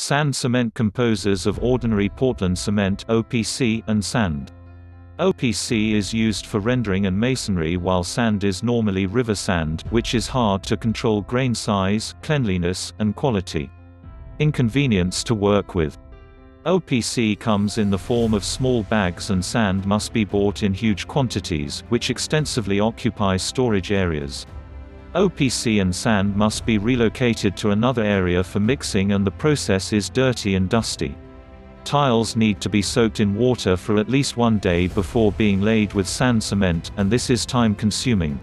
Sand cement composes of ordinary Portland cement (OPC) and sand. OPC is used for rendering and masonry, while sand is normally river sand, which is hard to control grain size, cleanliness, and quality. Inconvenience to work with. OPC comes in the form of small bags, and sand must be bought in huge quantities, which extensively occupy storage areas. OPC and sand must be relocated to another area for mixing, and the process is dirty and dusty. Tiles need to be soaked in water for at least 1 day before being laid with sand cement, and this is time-consuming.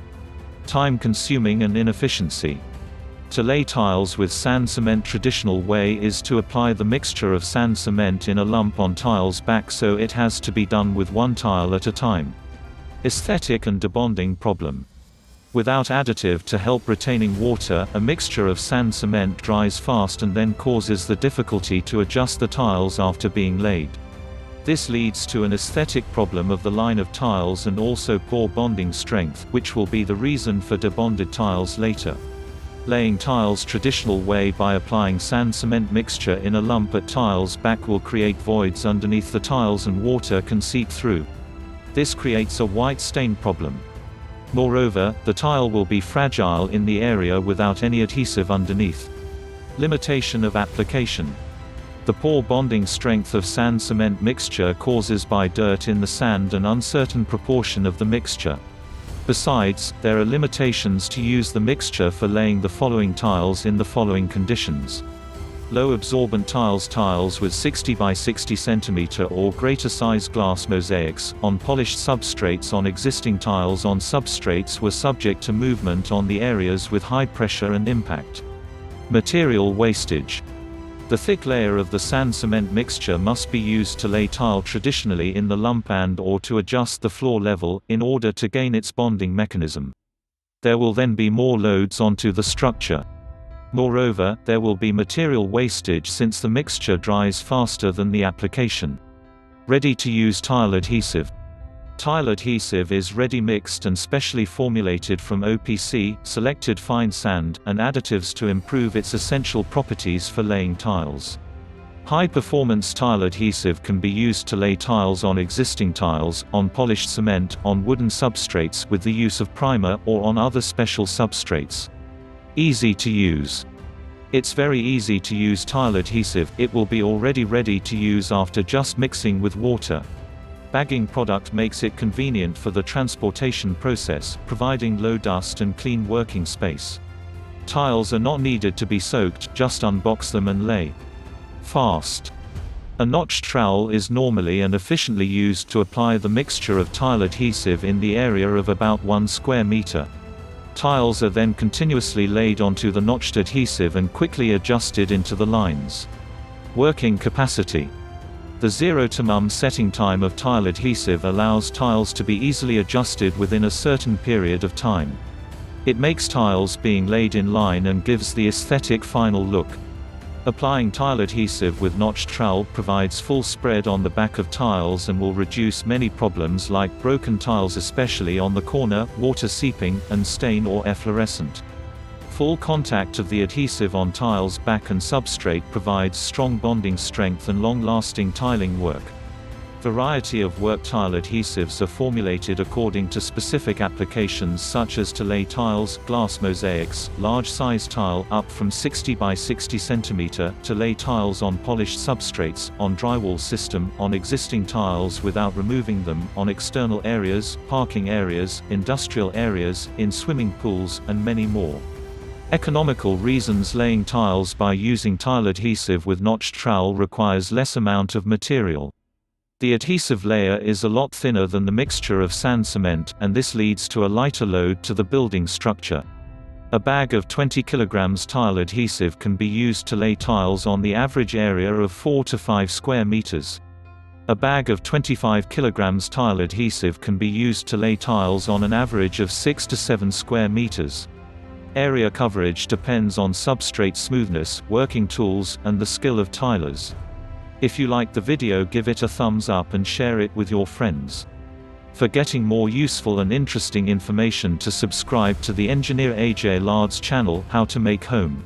Time-consuming and inefficiency. To lay tiles with sand cement, traditional way is to apply the mixture of sand cement in a lump on tiles back, so it has to be done with one tile at a time. Aesthetic and debonding problem. Without additive to help retaining water, a mixture of sand cement dries fast and then causes the difficulty to adjust the tiles after being laid. This leads to an aesthetic problem of the line of tiles and also poor bonding strength, which will be the reason for debonded tiles later. Laying tiles traditional way by applying sand cement mixture in a lump at tiles back will create voids underneath the tiles and water can seep through. This creates a white stain problem. Moreover, the tile will be fragile in the area without any adhesive underneath. Limitation of application. The poor bonding strength of sand cement mixture causes by dirt in the sand and uncertain proportion of the mixture. Besides, there are limitations to use the mixture for laying the following tiles in the following conditions. Low absorbent tiles. Tiles with 60 by 60 cm or greater size glass mosaics, on polished substrates on existing tiles on substrates were subject to movement on the areas with high pressure and impact. Material wastage. The thick layer of the sand cement mixture must be used to lay tile traditionally in the lump and or to adjust the floor level, in order to gain its bonding mechanism. There will then be more loads onto the structure. Moreover, there will be material wastage since the mixture dries faster than the application. Ready-to-use tile adhesive. Tile adhesive is ready-mixed and specially formulated from OPC, selected fine sand, and additives to improve its essential properties for laying tiles. High-performance tile adhesive can be used to lay tiles on existing tiles, on polished cement, on wooden substrates with the use of primer, or on other special substrates. Easy to use. It's very easy to use tile adhesive, it will be already ready to use after just mixing with water. Bagging product makes it convenient for the transportation process, providing low dust and clean working space. Tiles are not needed to be soaked, just unbox them and lay. Fast. A notched trowel is normally and efficiently used to apply the mixture of tile adhesive in the area of about 1 square meter. Tiles are then continuously laid onto the notched adhesive and quickly adjusted into the lines. Working capacity. The zero-to-mum setting time of tile adhesive allows tiles to be easily adjusted within a certain period of time. It makes tiles being laid in line and gives the aesthetic final look. Applying tile adhesive with notched trowel provides full spread on the back of tiles and will reduce many problems like broken tiles, especially on the corner, water seeping, and stain or efflorescent. Full contact of the adhesive on tiles back and substrate provides strong bonding strength and long-lasting tiling work. Variety of work. Tile adhesives are formulated according to specific applications, such as to lay tiles, glass mosaics, large size tile up from 60 by 60 cm, to lay tiles on polished substrates, on drywall system, on existing tiles without removing them, on external areas, parking areas, industrial areas, in swimming pools, and many more. Economical reasons. Laying tiles by using tile adhesive with notched trowel requires less amount of material. The adhesive layer is a lot thinner than the mixture of sand cement, and this leads to a lighter load to the building structure. A bag of 20 kg tile adhesive can be used to lay tiles on the average area of 4 to 5 square meters. A bag of 25 kg tile adhesive can be used to lay tiles on an average of 6 to 7 square meters. Area coverage depends on substrate smoothness, working tools, and the skill of tilers. If you like the video, give it a thumbs up and share it with your friends. For getting more useful and interesting information, to subscribe to the engineer AJ Lard's channel, How to Make Home.